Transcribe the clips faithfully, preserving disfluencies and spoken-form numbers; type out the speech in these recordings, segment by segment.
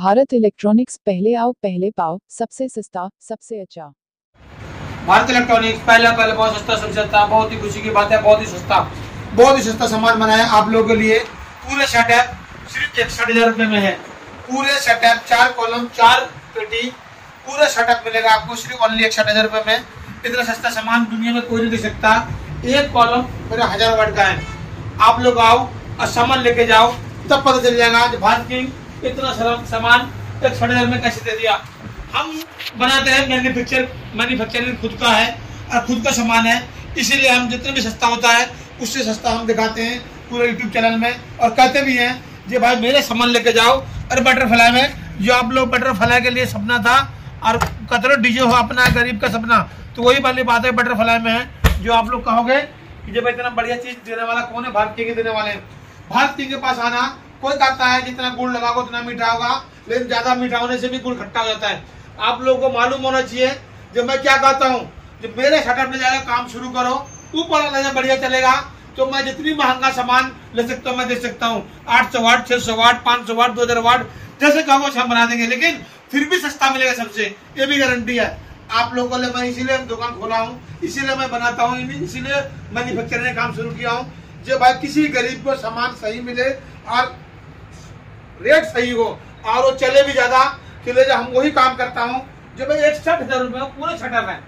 Bharat electronics, पहले आओ पहले पाओ, सबसे सस्ता सबसे अच्छा। भारत इलेक्ट्रॉनिक्स पहला पहले बहुत सस्ता सबसे सस्ता, बहुत ही खुशी की बात है, बहुत ही सस्ता बहुत ही सस्ता सामान बनाया आप लोगों के लिए। पूरे सेटअप सिर्फ इकसठ हजार रूपए में है, पूरे सेटअप चार कॉलम चार पेटी पूरा सेटअप मिलेगा आपको सिर्फ ओनली इकसठ हजार रूपए में। इतना सस्ता सामान दुनिया में कोई नहीं दे सकता। एक कॉलम मेरा हजार वाट का है, आप लोग आओ और सामान लेके जाओ, तब पता चल जाएगा भारत किंग इतना सामान इकसठ हजार में कैसे दे दिया। हम बनाते हैं मैन्युफैक्चर मैन्युफैक्चरिंग खुद का है और खुद का सामान है, इसीलिए हम जितना भी सस्ता होता है उससे सस्ता हम दिखाते हैं पूरे यूट्यूब चैनल में। और कहते भी हैं जी भाई मेरे सामान लेके जाओ। और बटरफ्लाई में जो आप लोग बटरफ्लाई के लिए सपना था और कतरो डीजे हो अपना गरीब का सपना, तो वही वाली बात है बटरफ्लाई में है, जो आप लोग कहोगे कि जब इतना बढ़िया चीज देने वाला कौन है, भारत किंग देने वाले। भारत किंग के पास आना, कोई कहता है जितना गुड़ लगाओगे उतना मीठा होगा, लेकिन ज्यादा मीठा होने से भी गुड़ खट्टा हो जाता है। आप लोगों को मालूम होना चाहिए जब मैं क्या कहता हूँ, जब मेरे शटर में जाकर काम शुरू करो, ऊपर वाला बढ़िया चलेगा तो मैं जितनी महंगा सामान ले सकता हूँ मैं दे सकता हूँ। आठ सौ वाट, छह सौ वाट, पाँच सौ वाट, दो हजार वाट, जैसे कहोगे हम बना देंगे, लेकिन फिर भी सस्ता मिलेगा सबसे, ये भी गारंटी है आप लोगों को। ले मैं इसीलिए दुकान खोला हूँ, इसीलिए मैं बनाता हूँ, इसीलिए मैन्युफैक्चर ने काम शुरू किया हूँ, जो भाई किसी गरीब को सामान सही मिले और रेट सही हो और वो चले भी ज्यादा। हम वही काम करता हूँ जो भाई इकसठ हजार रुपये पूरा छठा है,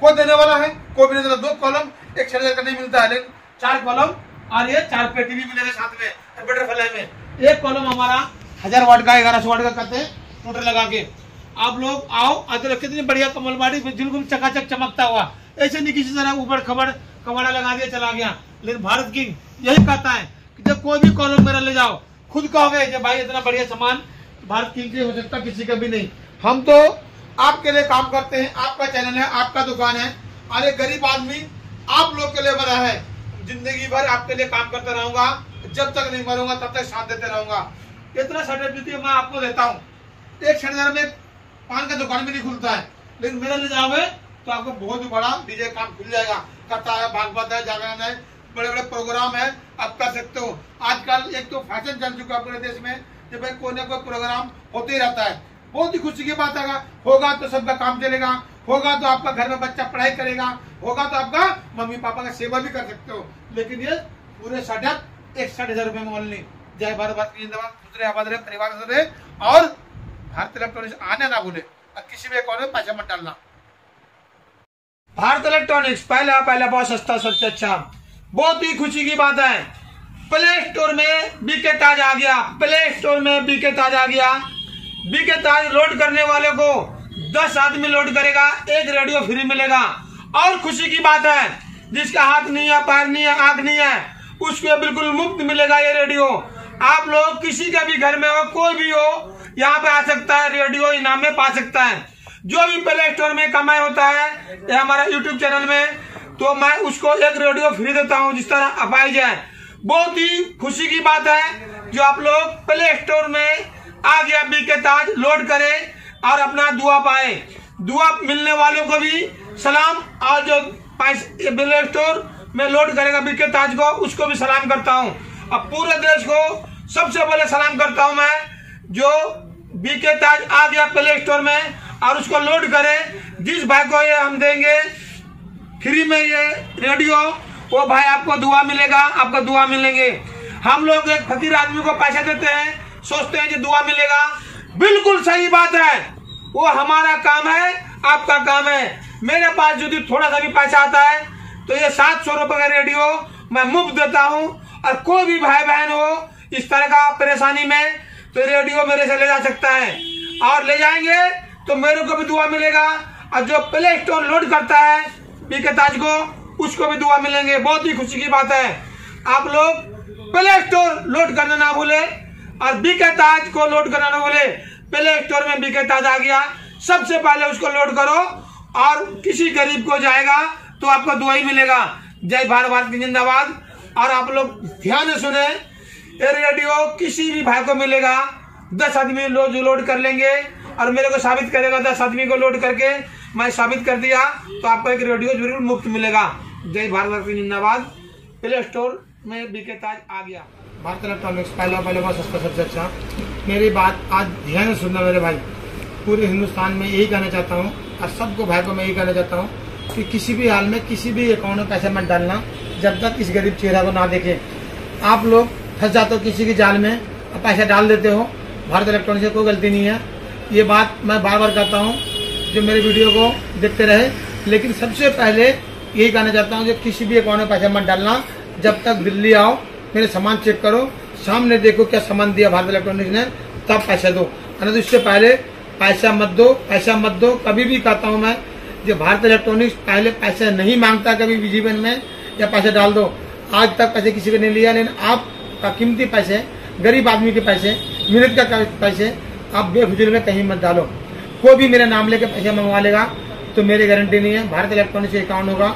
कोई देने वाला है कोई भी नहीं देना। दो कॉलम एक छठा का नहीं मिलता है, लेकिन चार कॉलम और ये चार पेटी भी मिलेगा साथ में बटरफ्लाई में। एक कॉलम हमारा हजार वाट का, ग्यारह सौ वाट का कहते हैं टोटल लगा के। आप लोग आओ अदरक कितनी बढ़िया कमलबाड़ी बिल्कुल चकाचक चमकता हुआ, ऐसे नहीं किसी तरह ऊपर खबर कबाड़ा लगा दिया चला गया। लेकिन भारत किंग यही कहता है कि जब कोई भी कॉलम मेरा ले जाओ, खुद कहोगे जब भाई इतना बढ़िया सामान भारत किंग के हो सकता किसी का भी नहीं। हम तो आपके लिए काम करते हैं, आपका चैनल है, आपका दुकान है, अरे गरीब आदमी आप लोग के लिए बना है। जिंदगी भर आपके लिए काम करता रहूंगा, जब तक नहीं मरूंगा तब तक साथ देते रहूंगा। इतना सर्टिफिकेट मैं आपको देता हूँ। एक छठ हजार में पान का दुकान भी नहीं खुलता है, लेकिन मेरा ले जाओगे तो आपको बहुत बड़ा डीजे काम खुल जाएगा। कथा है, भागवत है, जागरण है, बड़े बड़े प्रोग्राम है आप कर सकते हो। आजकल एक तो फैशन चल चुका है पूरे देश में, जब भाई कोई ना कोई प्रोग्राम होते ही रहता है। बहुत ही खुशी की बात है, होगा तो सबका काम चलेगा, होगा तो आपका घर में बच्चा पढ़ाई करेगा, होगा तो आपका मम्मी पापा का सेवा भी कर सकते हो। लेकिन ये पूरे सेटअप एक साठ हजार रुपए में ऑनली। जय भारत, भारत की जिंदाबाद, दूसरे आबाद रहे, परिवार से रहे और भारत इलेक्ट्रॉनिक्स आने ना भूले और किसी भी अकाउंट में पैसा मत डालना। भारत इलेक्ट्रॉनिक्स पहला पहला बहुत सस्ता सबसे अच्छा। बहुत ही खुशी की बात है प्ले स्टोर में बीके ताज आ गया, प्ले स्टोर में बीके ताज आ गया। बीके ताज लोड करने वाले को दस आदमी लोड करेगा, एक रेडियो फ्री मिलेगा। और खुशी की बात है जिसका हाथ नहीं है, पैर नहीं है, आंख नहीं है, उसको बिल्कुल मुफ्त मिलेगा ये रेडियो। आप लोग किसी का भी घर में हो, कोई भी हो, यहाँ पे आ सकता है, रेडियो इनाम में पा सकता है। जो भी प्ले स्टोर में कमाई होता है या हमारा यूट्यूब चैनल में, तो मैं उसको एक रेडियो फ्री देता हूँ, जिस तरह अपाइज है। बहुत ही खुशी की बात है जो आप लोग प्ले स्टोर में आ गया बीके ताज, लोड करें और अपना दुआ पाए। दुआ मिलने वालों को भी सलाम, और जो प्ले स्टोर में लोड करेगा बीके ताज को, उसको भी सलाम करता हूँ। अब पूरे देश को सबसे पहले सलाम करता हूँ मैं, जो बीके ताज आ गया प्ले स्टोर में और उसको लोड करें। जिस भाई को ये हम देंगे फ्री में ये रेडियो, वो भाई आपको दुआ मिलेगा, आपको दुआ मिलेंगे। हम लोग एक फकीर आदमी को पैसा देते हैं, सोचते हैं कि दुआ मिलेगा, बिल्कुल सही बात है। वो हमारा काम है, आपका काम है। मेरे पास यदि थोड़ा सा भी पैसा आता है तो ये सात सौ रुपये का रेडियो मैं मुफ्त देता हूँ। और कोई भी भाई बहन हो इस तरह का परेशानी में, तो रेडियो मेरे से ले जा सकता है और ले जाएंगे तो मेरे को भी दुआ मिलेगा। और जो प्ले स्टोर लोड करता है बीके ताज को, उसको भी दुआ मिलेंगे। बहुत ही खुशी की बात है आप लोग प्ले स्टोर लोड करना ना भूले और बीके ताज को लोड करना ना भूले। प्ले स्टोर में बीके ताज आ गया, सबसे पहले उसको लोड करो और किसी गरीब को जाएगा तो आपको दुआ ही मिलेगा। जय भारत, भारत की जिंदाबाद। और आप लोग ध्यान से सुने, ये रेडियो किसी भी भाई को मिलेगा, दस आदमी लोग लोड कर लेंगे और मेरे को साबित करेगा। दस आदमी को लोड करके मैं साबित कर दिया तो आपको एक रेडियो जरूर मुफ्त मिलेगा। जय भारत, भारत की जिंदाबाद। प्ले स्टोर में बीके ताज आ गया। भारत इलेक्ट्रॉनिक्स पहला पहले बहुत सस्ता सबसे अच्छा। मेरी बात आज ध्यान से सुनना मेरे भाई, पूरे हिंदुस्तान में यही कहना चाहता हूँ और सबको भाई को मैं यही कहना चाहता हूँ कि किसी भी हाल में किसी भी अकाउंट में पैसा मत डालना जब तक इस गरीब चेहरा को ना देखें। आप लोग फंस जाते हो किसी की जाल में और पैसा डाल देते हो। भारत इलेक्ट्रॉनिक्स से कोई गलती नहीं है, ये बात मैं बार बार कहता हूँ जो मेरे वीडियो को देखते रहे। लेकिन सबसे पहले यही कहना चाहता हूँ जो किसी भी अकाउंट में पैसा मत डालना जब तक दिल्ली आओ, मेरे सामान चेक करो, सामने देखो क्या सामान दिया भारत इलेक्ट्रॉनिक्स ने, तब पैसा दो। अन्यथा इससे पहले पैसा मत दो, पैसा मत दो। कभी भी कहता हूँ मैं जो भारत इलेक्ट्रॉनिक्स पहले पैसा नहीं मांगता कभी भी जीवन में, या पैसा डाल दो। आज तक पैसे किसी को नहीं लिया, लेकिन आपका कीमती पैसे, गरीब आदमी के पैसे, मेहनत का पैसे आप बेफिजुल में कहीं मत डालो। कोई भी मेरा नाम लेके पैसा मंगवा लेगा तो मेरी गारंटी नहीं है भारत इलेक्ट्रॉनिक्स अकाउंट होगा।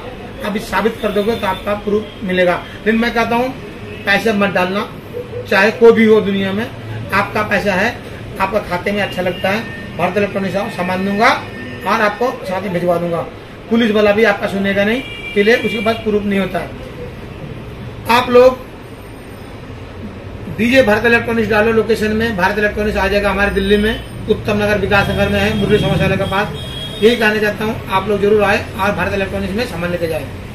आप इस साबित कर दोगे तो आपका प्रूफ मिलेगा। लेकिन मैं कहता हूँ पैसा मत डालना, चाहे कोई भी हो दुनिया में। आपका पैसा है, आपका खाते में अच्छा लगता है, भारत इलेक्ट्रॉनिक्स आओ, सामान दूंगा और आपको साथ ही भिजवा दूंगा। पुलिस वाला भी आपका सुनेगा नहीं, इसलिए उसके पास प्रूफ नहीं होता है। आप लोग डीजे भारत इलेक्ट्रॉनिक्स डालो लोकेशन में, भारत इलेक्ट्रॉनिक्स आ जाएगा। हमारे दिल्ली में उत्तम नगर विकास नगर में है, मुरली समोसा के पास। यही कहना चाहता हूँ आप लोग जरूर आए और भारत इलेक्ट्रॉनिक्स में सामान लेके जाए।